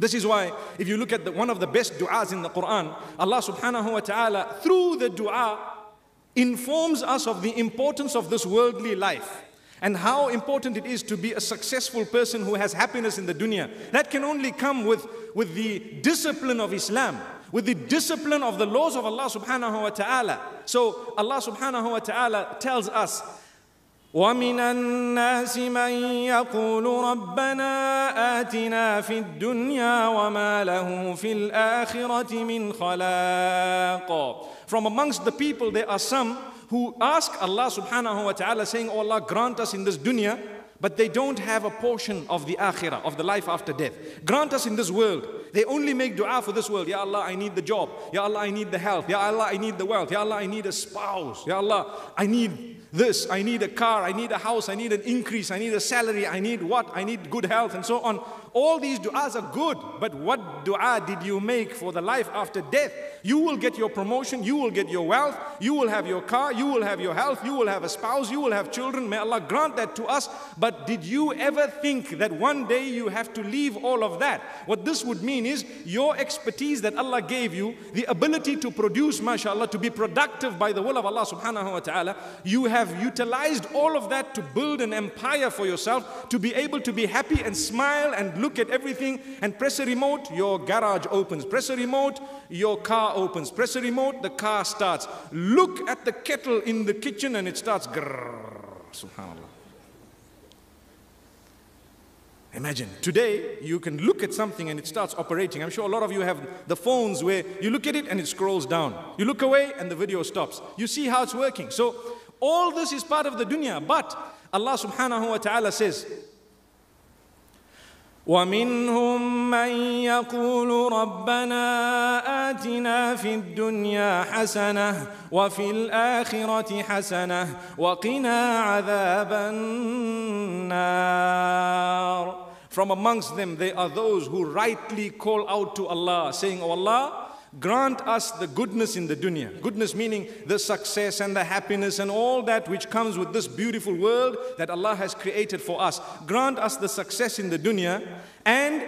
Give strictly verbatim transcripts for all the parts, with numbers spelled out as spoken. This is why if you look at the, one of the best du'as in the Quran, Allah subhanahu wa ta'ala through the du'a informs us of the importance of this worldly life and how important it is to be a successful person who has happiness in the dunya. That can only come with, with the discipline of Islam, with the discipline of the laws of Allah subhanahu wa ta'ala. So Allah subhanahu wa ta'ala tells us, وَمِنَ النَّاسِ مَنْ يَقُولُ رَبَّنَا آتِنَا فِي الدُّنْيَا وَمَا لَهُ فِي الْآخِرَةِ مِنْ خَلَاقٍ. From amongst the people there are some who ask Allah subhanahu wa ta'ala saying, oh Allah, grant us in this dunya, but they don't have a portion of the akhira, of the life after death. Grant us in this world. They only make dua for this world. Ya Allah, I need the job. Ya Allah, I need the health. Ya Allah, I need the wealth. Ya Allah, I need a spouse. Ya Allah, I need this, I need a car, I need a house, I need an increase, I need a salary, I need what, I need good health and so on. All these du'as are good, but what du'a did you make for the life after death? You will get your promotion, you will get your wealth, you will have your car, you will have your health, you will have a spouse, you will have children. May Allah grant that to us. But did you ever think that one day you have to leave all of that? What this would mean is your expertise that Allah gave you, the ability to produce, mashallah, to be productive by the will of Allah subhanahu wa ta'ala, you have have utilized all of that to build an empire for yourself, to be able to be happy and smile and look at everything and press a remote, your garage opens. Press a remote, your car opens. Press a remote, the car starts. Look at the kettle in the kitchen and it starts. Grrr, subhanallah. Imagine, today you can look at something and it starts operating. I'm sure a lot of you have the phones where you look at it and it scrolls down. You look away and the video stops. You see how it's working. So all this is part of the dunya, but Allah subhanahu wa ta'ala says, وَمِنْهُمْ مَنْ يَقُولُ رَبَّنَا آتِنَا فِي الدُّنْيَا حَسَنَةً وَفِي الْآخِرَةِ حَسَنَةً وَقِنَا عَذَابَ النَّارِ. From amongst them, they are those who rightly call out to Allah, saying, O Allah, grant us the goodness in the dunya. Goodness meaning the success and the happiness and all that which comes with this beautiful world that Allah has created for us. Grant us the success in the dunya and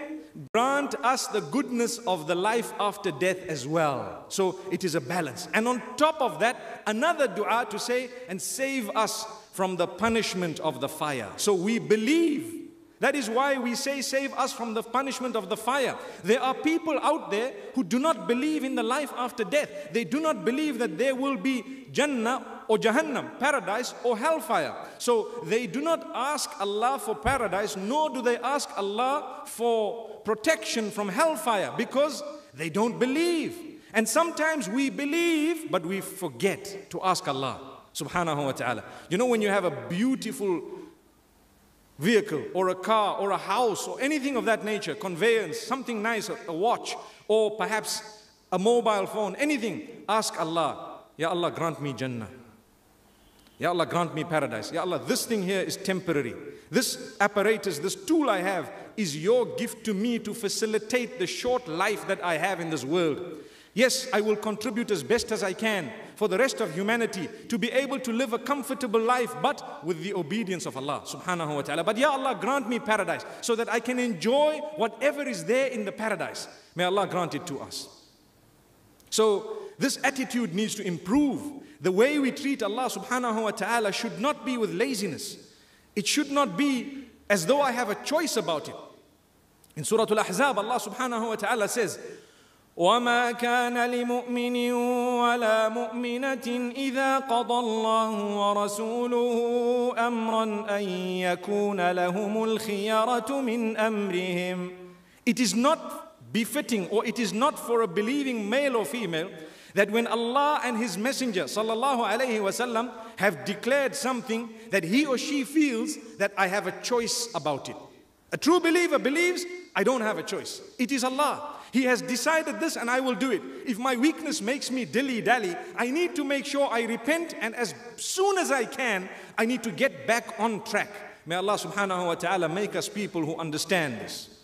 grant us the goodness of the life after death as well. So it is a balance. And on top of that, another dua to say, and save us from the punishment of the fire. So we believe. That is why we say, save us from the punishment of the fire. There are people out there who do not believe in the life after death. They do not believe that there will be Jannah or Jahannam, paradise or hellfire. So they do not ask Allah for paradise, nor do they ask Allah for protection from hellfire, because they don't believe. And sometimes we believe, but we forget to ask Allah subhanahu wa ta'ala. You know, when you have a beautiful vehicle or a car or a house or anything of that nature, conveyance, something nice, a watch or perhaps a mobile phone, anything, ask Allah, Ya Allah, grant me Jannah. Ya Allah, grant me paradise. Ya Allah, this thing here is temporary. This apparatus, this tool I have is your gift to me to facilitate the short life that I have in this world. Yes, I will contribute as best as I can for the rest of humanity to be able to live a comfortable life, but with the obedience of Allah subhanahu wa ta'ala. But Ya Allah, grant me paradise so that I can enjoy whatever is there in the paradise. May Allah grant it to us. So this attitude needs to improve. The way we treat Allah subhanahu wa ta'ala should not be with laziness. It should not be as though I have a choice about it. In Surah al-Ahzab, Allah subhanahu wa ta'ala says, وَمَا كَانَ لِمُؤْمِنٍ وَلَا مُؤْمِنَةٍ إِذَا قَضَى اللَّهُ وَرَسُولُهُ أَمْرًا أَنْ يَكُونَ لَهُمُ الْخِيَرَةُ مِنْ أَمْرِهِمْ. It is not befitting, or it is not for a believing male or female, that when Allah and His Messenger sallallahu alayhi wasallam have declared something, that he or she feels that I have a choice about it. A true believer believes, I don't have a choice. It is Allah. He has decided this and I will do it. If my weakness makes me dilly-dally, I need to make sure I repent, and as soon as I can, I need to get back on track. May Allah subhanahu wa ta'ala make us people who understand this.